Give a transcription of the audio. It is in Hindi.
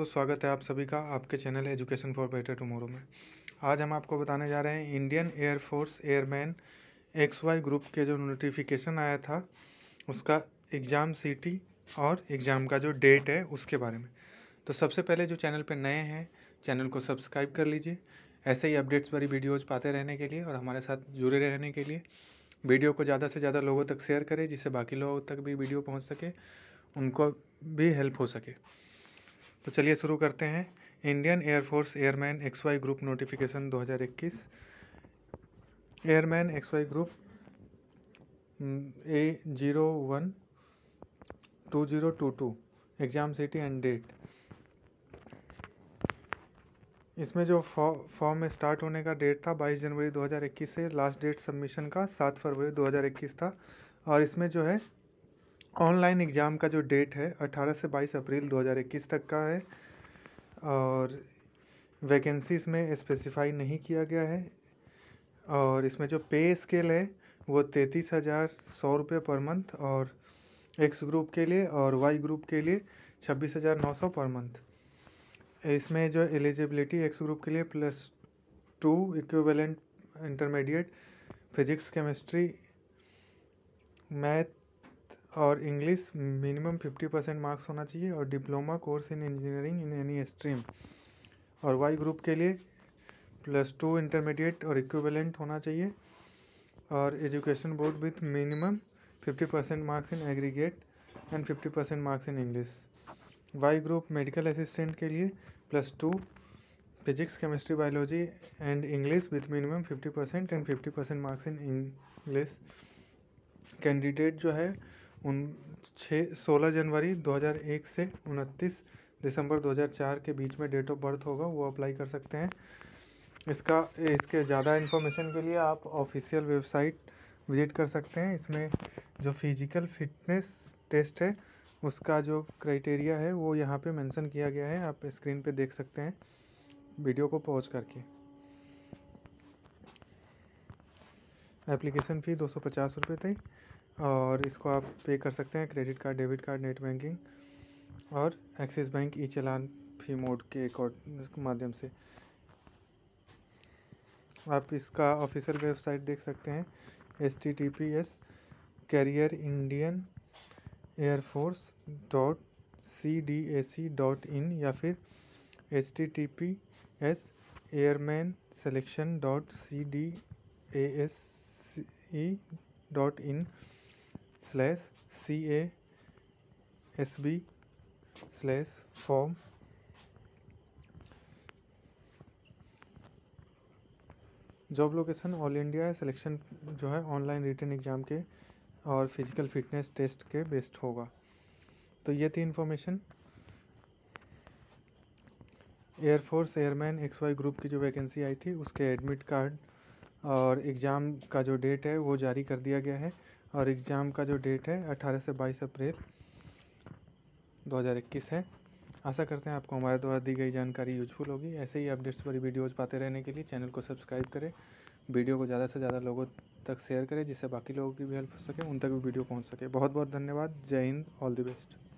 दोस्तों, स्वागत है आप सभी का आपके channel education for better tomorrow में। आज हम आपको बताने जा रहे हैं Indian air force airman XY group के जो नोटिफिकेशन आया था उसका एग्ज़ाम सीटी और एग्ज़ाम का जो डेट है उसके बारे में। तो सबसे पहले जो चैनल पर नए हैं चैनल को सब्सक्राइब कर लीजिए ऐसे ही अपडेट्स वाली वीडियोज़ पाते रहने के लिए और हमारे साथ जुड़े रहने के लिए। वीडियो को ज़्यादा से ज़्यादा लोगों तक शेयर करें जिससे बाकी लोगों तक भी वीडियो पहुँच सके, उनको भी हेल्प हो सके। तो चलिए शुरू करते हैं। Indian air force airman XY group notification 2021। Airman XY group A01-2022 exam city and date. इसमें जो फॉर्म में स्टार्ट होने का डेट था 22 जनवरी 2021 से लास्ट डेट सबमिशन का 7 फरवरी 2021 था। और इसमें जो है ऑनलाइन एग्ज़ाम का जो डेट है 18 से 22 अप्रैल 2021 तक का है। और वैकेंसीज में स्पेसिफाई नहीं किया गया है। और इसमें जो पे स्केल है वो 33,100 रुपये पर मंथ और एक्स ग्रुप के लिए और वाई ग्रुप के लिए 26,900 पर मंथ। इसमें जो एलिजिबिलिटी एक्स ग्रुप के लिए +2 equivalent intermediate physics chemistry math और इंग्लिश मिनिमम 50% मार्क्स होना चाहिए और diploma course in engineering in any stream. और वाई ग्रुप के लिए +2 इंटरमीडिएट और इक्विवेलेंट होना चाहिए और education board with minimum 50% marks in aggregate and 50% marks in English. Y group medical assistant के लिए +2 physics chemistry biology and English with minimum 50% and 50% marks in English. Candidate जो है 16 जनवरी 2001 से 29 दिसंबर 2004 के बीच में डेट ऑफ बर्थ होगा, वो अप्लाई कर सकते हैं। इसके ज़्यादा इन्फॉर्मेशन के लिए आप ऑफिशियल वेबसाइट विजिट कर सकते हैं। इसमें जो फिजिकल फिटनेस टेस्ट है उसका जो क्राइटेरिया है वो यहाँ पे मेंशन किया गया है, आप स्क्रीन पे देख सकते हैं वीडियो को पॉज करके। एप्लीकेशन फ़ी 250 रुपये थी और इसको आप पे कर सकते हैं credit card, debit card, net banking और एक्सिस बैंक ई-चालान फी मोड के माध्यम से। आप इसका ऑफिशियल वेबसाइट देख सकते हैं careerindianairforce.cdac.in या फिर airmenselection.cdac.in/CASB/form। Job location all India है। सिलेक्शन जो है ऑनलाइन रिटन एग्ज़ाम के और फिजिकल फिटनेस टेस्ट के बेस्ड होगा। तो ये थी information air force airman XY group की जो वैकेंसी आई थी उसके एडमिट कार्ड और एग्ज़ाम का जो डेट है वो जारी कर दिया गया है। और एग्ज़ाम का जो डेट है 18 से 22 अप्रैल 2021 है। आशा करते हैं आपको हमारे द्वारा दी गई जानकारी यूजफुल होगी। ऐसे ही अपडेट्स पर वीडियोज़ पाते रहने के लिए चैनल को सब्सक्राइब करें, वीडियो को ज़्यादा से ज़्यादा लोगों तक शेयर करें जिससे बाकी लोगों की भी हेल्प हो सके, उन तक भी वीडियो पहुँच सके। बहुत बहुत धन्यवाद। जय हिंद, ऑल द बेस्ट।